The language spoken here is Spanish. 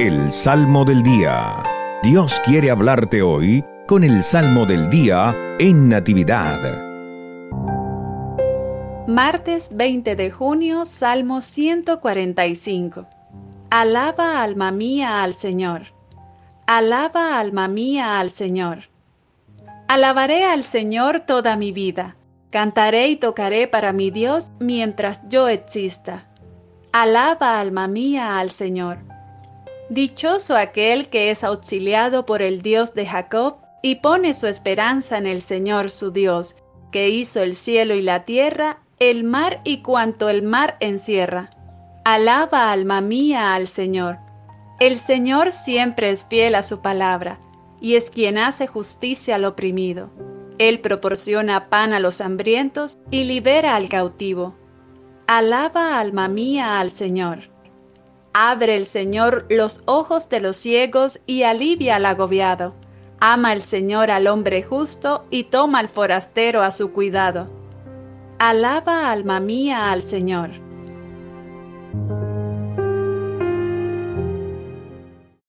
El Salmo del día. Dios quiere hablarte hoy con el Salmo del día en Natividad. Martes 20 de junio, Salmo 145. Alaba, alma mía, al Señor. Alaba, alma mía, al Señor. Alabaré al Señor toda mi vida. Cantaré y tocaré para mi Dios mientras yo exista. Alaba, alma mía, al Señor. Dichoso aquel que es auxiliado por el Dios de Jacob y pone su esperanza en el Señor su Dios, que hizo el cielo y la tierra, el mar y cuanto el mar encierra. Alaba, alma mía, al Señor. El Señor siempre es fiel a su palabra, y es quien hace justicia al oprimido. Él proporciona pan a los hambrientos y libera al cautivo. Alaba, alma mía, al Señor. Abre el Señor los ojos de los ciegos y alivia al agobiado. Ama el Señor al hombre justo y toma al forastero a su cuidado. Alaba, alma mía, al Señor.